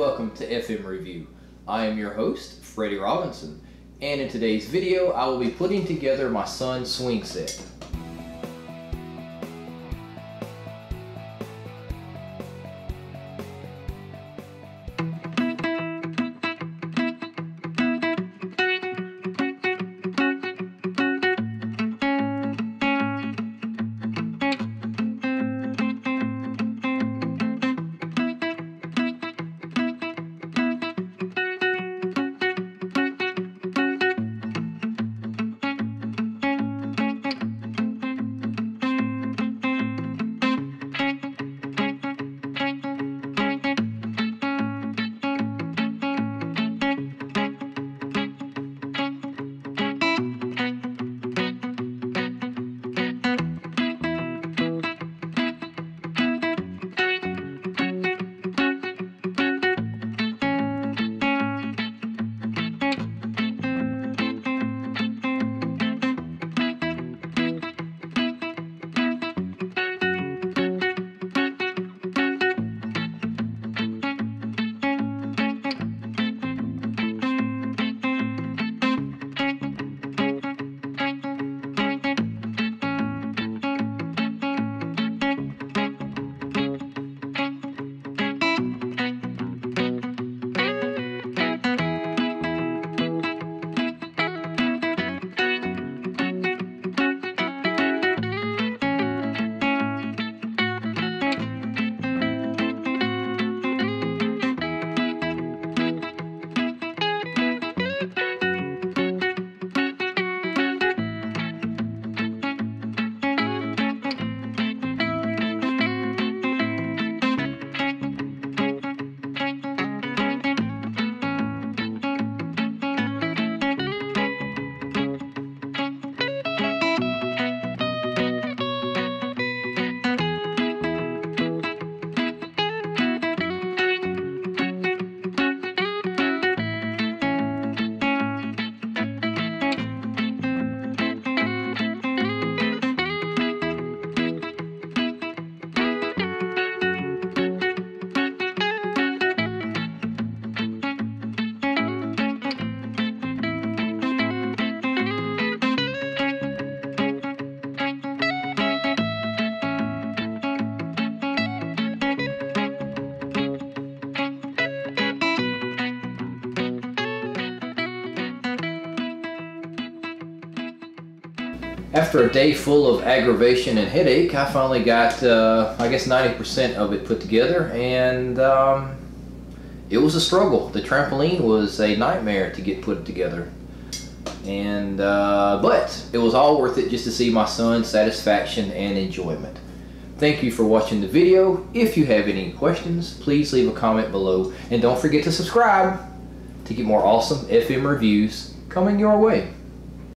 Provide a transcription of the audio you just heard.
and welcome to FM Review. I am your host, Freddie Robinson, and in today's video I will be putting together my son's swing set. After a day full of aggravation and headache, I finally got, I guess, 90% of it put together, and it was a struggle. The trampoline was a nightmare to get put together, and but it was all worth it just to see my son's satisfaction and enjoyment. Thank you for watching the video. If you have any questions, please leave a comment below, and don't forget to subscribe to get more awesome FM reviews coming your way.